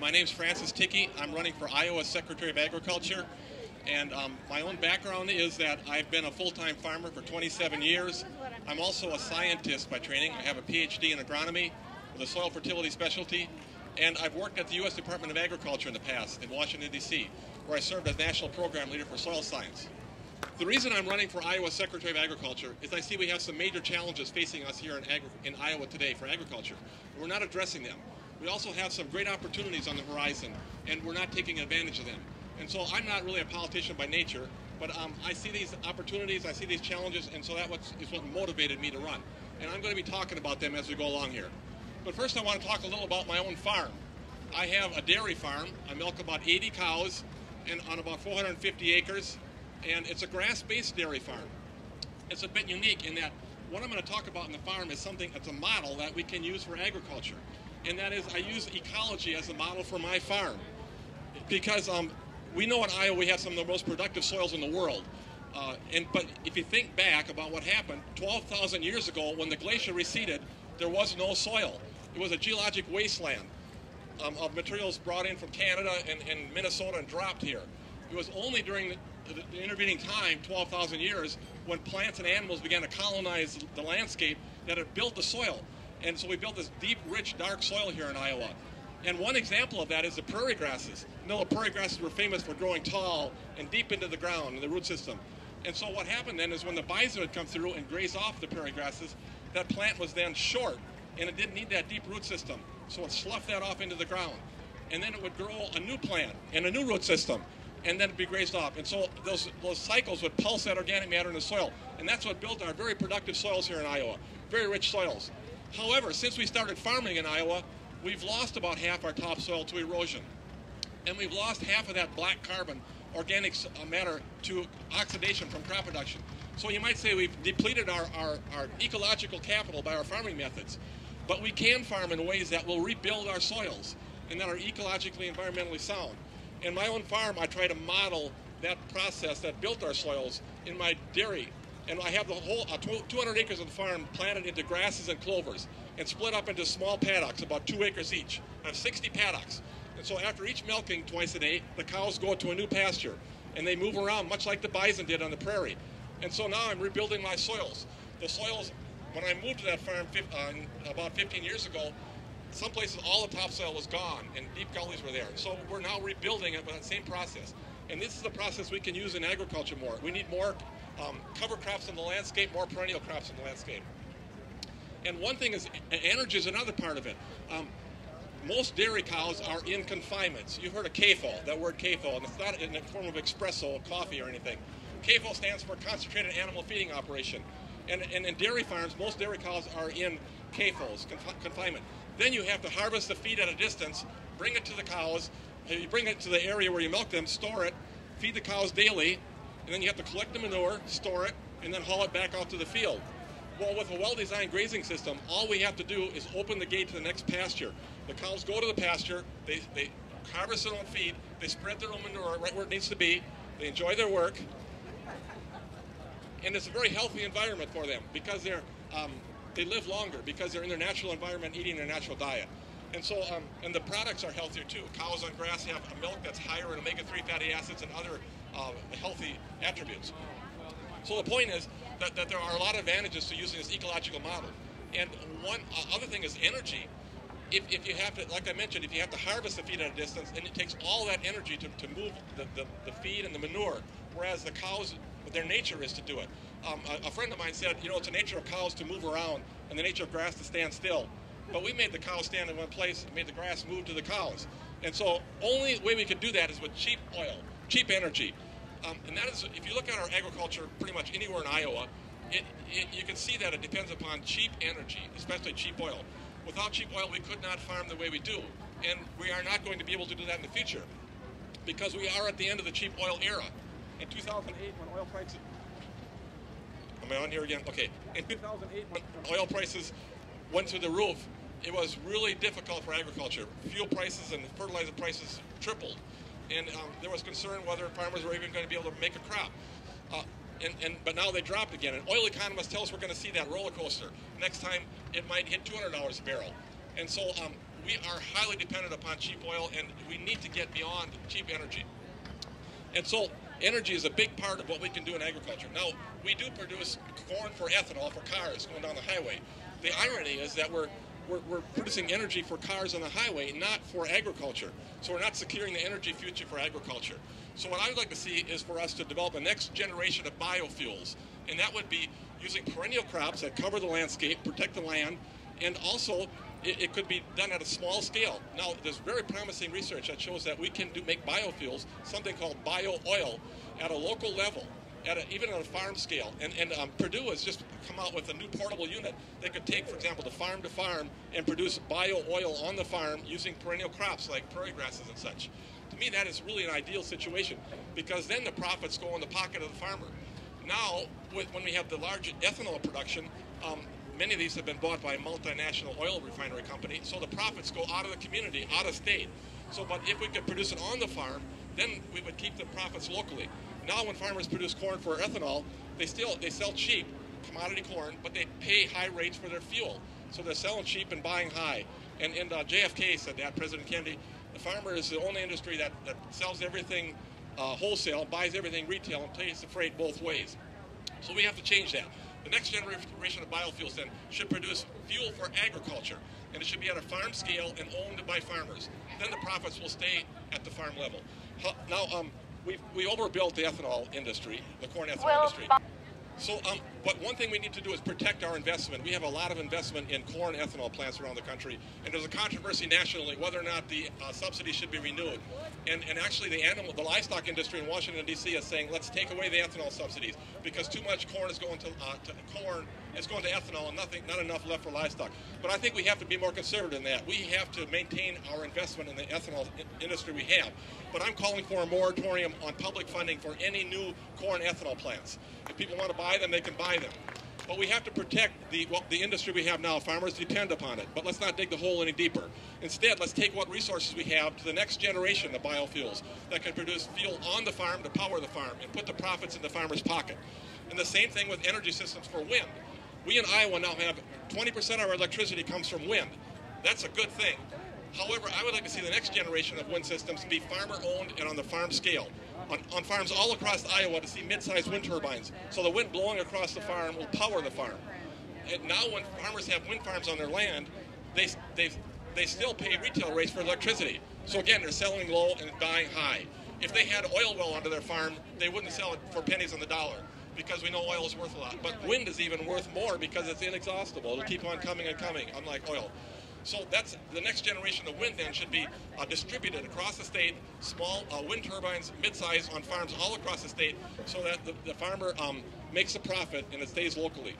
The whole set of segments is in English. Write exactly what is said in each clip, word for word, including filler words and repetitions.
My name's Francis Thicke. I'm running for Iowa Secretary of Agriculture. And um, my own background is that I've been a full-time farmer for twenty-seven years. I'm also a scientist by training. I have a P H D in agronomy with a soil fertility specialty. And I've worked at the U S Department of Agriculture in the past in Washington, D C, where I served as National Program Leader for Soil Science. The reason I'm running for Iowa Secretary of Agriculture is I see we have some major challenges facing us here in, in Iowa today for agriculture. We're not addressing them. We also have some great opportunities on the horizon, and we're not taking advantage of them. And so I'm not really a politician by nature, but um, I see these opportunities, I see these challenges, and so that is what motivated me to run. And I'm going to be talking about them as we go along here. But first I want to talk a little about my own farm. I have a dairy farm. I milk about eighty cows and on about four hundred fifty acres, and it's a grass-based dairy farm. It's a bit unique in that what I'm going to talk about in the farm is something that's a model that we can use for agriculture. And that is I use ecology as a model for my farm because um, we know in Iowa we have some of the most productive soils in the world. Uh, and, but if you think back about what happened twelve thousand years ago when the glacier receded, there was no soil. It was a geologic wasteland um, of materials brought in from Canada and, and Minnesota and dropped here. It was only during the, the, the intervening time, twelve thousand years, when plants and animals began to colonize the landscape that it built the soil. And so we built this deep, rich, dark soil here in Iowa. And one example of that is the prairie grasses. You know, the prairie grasses were famous for growing tall and deep into the ground in the root system. And so what happened then is when the bison would come through and graze off the prairie grasses, that plant was then short, and it didn't need that deep root system. So it sloughed that off into the ground. And then it would grow a new plant and a new root system, and then it'd be grazed off. And so those, those cycles would pulse that organic matter in the soil. And that's what built our very productive soils here in Iowa, very rich soils. However, since we started farming in Iowa, we've lost about half our topsoil to erosion. And we've lost half of that black carbon, organic matter, to oxidation from crop production. So you might say we've depleted our, our, our ecological capital by our farming methods. But we can farm in ways that will rebuild our soils and that are ecologically, environmentally sound. In my own farm, I try to model that process that built our soils in my dairy. And I have the whole uh, two hundred acres of the farm planted into grasses and clovers and split up into small paddocks, about two acres each. I have sixty paddocks. And so after each milking twice a day, the cows go to a new pasture, and they move around much like the bison did on the prairie. And so now I'm rebuilding my soils. The soils, when I moved to that farm uh, about fifteen years ago, some places all the topsoil was gone and deep gullies were there. So we're now rebuilding it with that same process. And this is a process we can use in agriculture more. We need more Um, cover crops in the landscape, more perennial crops in the landscape. And one thing is, energy is another part of it. Um, most dairy cows are in confinements. You've heard of C A F O, that word C A F O, and it's not in the form of espresso, coffee, or anything. C A F O stands for Concentrated Animal Feeding Operation. And, and in dairy farms, most dairy cows are in C A F Os, conf confinement. Then you have to harvest the feed at a distance, bring it to the cows, you bring it to the area where you milk them, store it, feed the cows daily, and then you have to collect the manure, store it, and then haul it back out to the field. Well, with a well-designed grazing system, all we have to do is open the gate to the next pasture. The cows go to the pasture, they, they harvest their own feed, they spread their own manure right where it needs to be, they enjoy their work, and it's a very healthy environment for them because they're, um, they live longer because they're in their natural environment eating their natural diet. And so, um, and the products are healthier too. Cows on grass have a milk that's higher in omega three fatty acids and other Uh, healthy attributes. So the point is that, that there are a lot of advantages to using this ecological model. And one uh, other thing is energy. If, if you have to, like I mentioned, if you have to harvest the feed at a distance, and it takes all that energy to, to move the, the, the feed and the manure, whereas the cows, their nature is to do it. Um, a, a friend of mine said, you know, it's the nature of cows to move around and the nature of grass to stand still. But we made the cows stand in one place and made the grass move to the cows. And so only way we could do that is with cheap oil, cheap energy. Um, and that is, if you look at our agriculture pretty much anywhere in Iowa, it, it, you can see that it depends upon cheap energy, especially cheap oil. Without cheap oil, we could not farm the way we do. And we are not going to be able to do that in the future because we are at the end of the cheap oil era. In two thousand eight, when oil prices... Am I on here again? Okay. In two thousand eight, when oil prices went through the roof, it was really difficult for agriculture. Fuel prices and fertilizer prices tripled. And um, there was concern whether farmers were even going to be able to make a crop. Uh, and, and, but now they dropped again. And oil economists tell us we're going to see that roller coaster. Next time, it might hit two hundred dollars a barrel. And so um, we are highly dependent upon cheap oil, and we need to get beyond cheap energy. And so energy is a big part of what we can do in agriculture. Now, we do produce corn for ethanol for cars going down the highway. The irony is that we're We're, we're producing energy for cars on the highway, not for agriculture. So we're not securing the energy future for agriculture. So what I would like to see is for us to develop a next generation of biofuels. And that would be using perennial crops that cover the landscape, protect the land, and also it, it could be done at a small scale. Now, there's very promising research that shows that we can do make biofuels, something called bio-oil, at a local level. At a, even on a farm scale. And, and um, Purdue has just come out with a new portable unit that could take, for example, the farm to farm and produce bio-oil on the farm using perennial crops like prairie grasses and such. To me, that is really an ideal situation because then the profits go in the pocket of the farmer. Now, with, when we have the large ethanol production, um, many of these have been bought by a multinational oil refinery company, so the profits go out of the community, out of state. So, but if we could produce it on the farm, then we would keep the profits locally. Now when farmers produce corn for ethanol, they still they sell cheap commodity corn, but they pay high rates for their fuel. So they're selling cheap and buying high. And, and uh, J F K said that, President Kennedy, the farmer is the only industry that, that sells everything uh, wholesale, buys everything retail, and pays the freight both ways. So we have to change that. The next generation of biofuels then should produce fuel for agriculture, and it should be at a farm scale and owned by farmers. Then the profits will stay at the farm level. Now, um, We've, we overbuilt the ethanol industry, the corn ethanol well, industry. So, um, but one thing we need to do is protect our investment. We have a lot of investment in corn ethanol plants around the country, and there's a controversy nationally whether or not the uh, subsidy should be renewed. And, and actually, the animal, the livestock industry in Washington D C is saying, let's take away the ethanol subsidies because too much corn is going to, uh, to corn is going to ethanol, and nothing, not enough left for livestock. But I think we have to be more conservative than that. We have to maintain our investment in the ethanol industry we have. But I'm calling for a moratorium on public funding for any new corn ethanol plants. If people want to buy them, they can buy them. But we have to protect the, well, the industry we have now. Farmers depend upon it. But let's not dig the hole any deeper. Instead, let's take what resources we have to the next generation of biofuels that can produce fuel on the farm to power the farm and put the profits in the farmer's pocket. And the same thing with energy systems for wind. We in Iowa now have twenty percent of our electricity comes from wind. That's a good thing. However, I would like to see the next generation of wind systems be farmer-owned and on the farm scale. On, on farms all across Iowa to see mid-sized wind turbines. So the wind blowing across the farm will power the farm. And now when farmers have wind farms on their land, they, they, they still pay retail rates for electricity. So again, they're selling low and buying high. If they had oil well onto their farm, they wouldn't sell it for pennies on the dollar, because we know oil is worth a lot. But wind is even worth more because it's inexhaustible. It'll keep on coming and coming, unlike oil. So that's the next generation of wind then should be uh, distributed across the state, small uh, wind turbines, mid-size on farms all across the state so that the, the farmer um, makes a profit and it stays locally.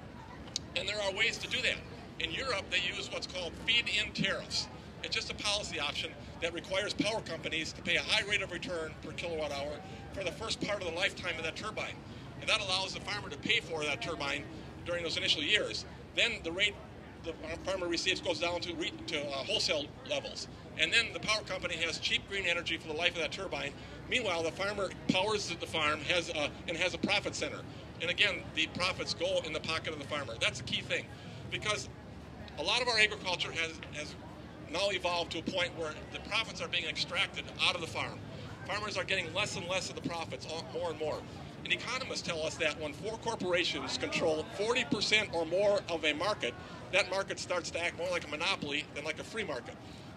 And there are ways to do that. In Europe, they use what's called feed-in tariffs. It's just a policy option that requires power companies to pay a high rate of return per kilowatt hour for the first part of the lifetime of that turbine. And that allows the farmer to pay for that turbine during those initial years. Then the rate the farmer receives goes down to, re to uh, wholesale levels. And then the power company has cheap green energy for the life of that turbine. Meanwhile, the farmer powers the farm has a, and has a profit center. And again, the profits go in the pocket of the farmer. That's a key thing because a lot of our agriculture has, has now evolved to a point where the profits are being extracted out of the farm. Farmers are getting less and less of the profits, more and more. And economists tell us that when four corporations control forty percent or more of a market, that market starts to act more like a monopoly than like a free market.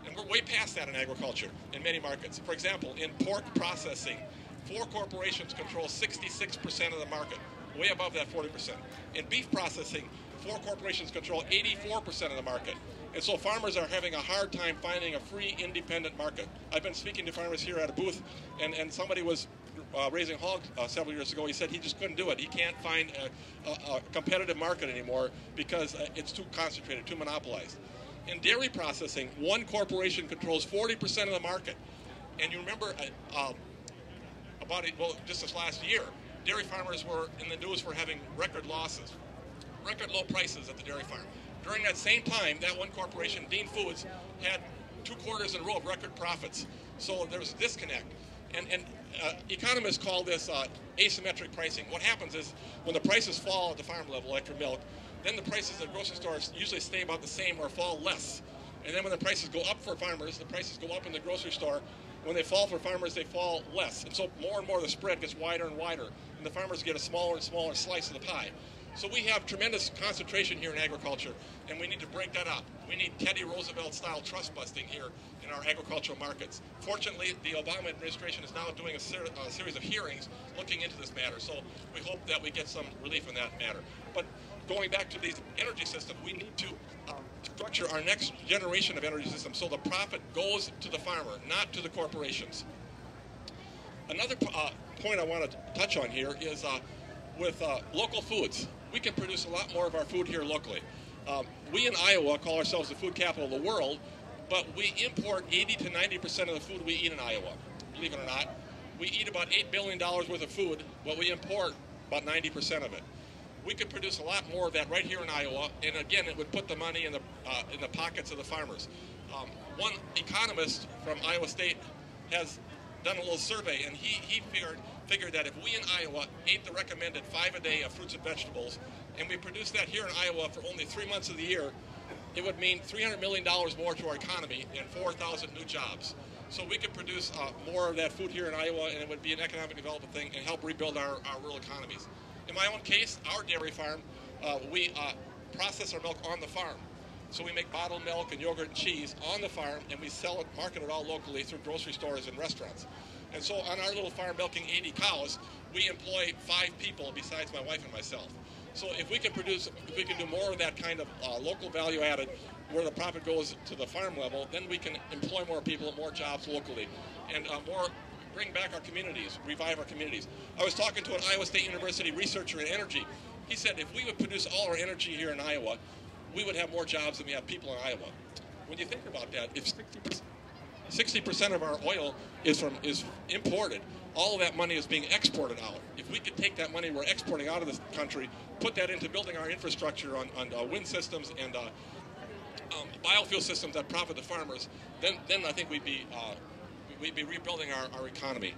And we're way past that in agriculture, in many markets. For example, in pork processing, four corporations control sixty-six percent of the market, way above that forty percent. In beef processing, four corporations control eighty-four percent of the market. And so farmers are having a hard time finding a free, independent market. I've been speaking to farmers here at a booth, and, and somebody was uh, raising hogs uh, several years ago. He said he just couldn't do it. He can't find a, a, a competitive market anymore because uh, it's too concentrated, too monopolized. In dairy processing, one corporation controls forty percent of the market. And you remember uh, uh, about it, well, just this last year, dairy farmers were in the news for having record losses, record low prices at the dairy farm. During that same time, that one corporation, Dean Foods, had two quarters in a row of record profits. So there was a disconnect. And, and uh, economists call this uh, asymmetric pricing. What happens is when the prices fall at the farm level, like for milk, then the prices at grocery stores usually stay about the same or fall less. And then when the prices go up for farmers, the prices go up in the grocery store. When they fall for farmers, they fall less. And so more and more the spread gets wider and wider, and the farmers get a smaller and smaller slice of the pie. So we have tremendous concentration here in agriculture, and we need to break that up. We need Teddy Roosevelt-style trust busting here in our agricultural markets. Fortunately, the Obama administration is now doing a, ser a series of hearings looking into this matter, so we hope that we get some relief in that matter. But going back to the energy system, we need to um, structure our next generation of energy systems so the profit goes to the farmer, not to the corporations. Another uh, point I want to touch on here is uh, with uh, local foods. We can produce a lot more of our food here locally. Um, we in Iowa call ourselves the food capital of the world, but we import eighty to ninety percent of the food we eat in Iowa, believe it or not. We eat about eight billion dollars worth of food, but we import about ninety percent of it. We could produce a lot more of that right here in Iowa, and again, it would put the money in the, uh, in the pockets of the farmers. Um, one economist from Iowa State has done a little survey, and he, he figured, figured that if we in Iowa ate the recommended five a day of fruits and vegetables, and we produced that here in Iowa for only three months of the year, it would mean three hundred million dollars more to our economy and four thousand new jobs. So we could produce uh, more of that food here in Iowa, and it would be an economic development thing and help rebuild our, our rural economies. In my own case, our dairy farm, uh, we uh, process our milk on the farm. So we make bottled milk and yogurt and cheese on the farm, and we sell it, market it all locally through grocery stores and restaurants. And so on our little farm milking eighty cows, we employ five people besides my wife and myself. So if we can produce, if we can do more of that kind of uh, local value added, where the profit goes to the farm level, then we can employ more people, more jobs locally, and uh, more bring back our communities, revive our communities. I was talking to an Iowa State University researcher in energy. He said if we would produce all our energy here in Iowa, we would have more jobs than we have people in Iowa. When you think about that, if sixty percent of our oil is from is imported, all of that money is being exported out. If we could take that money we're exporting out of this country, put that into building our infrastructure on, on uh, wind systems and uh, um, biofuel systems that profit the farmers, then, then I think we'd be, uh, we'd be rebuilding our, our economy.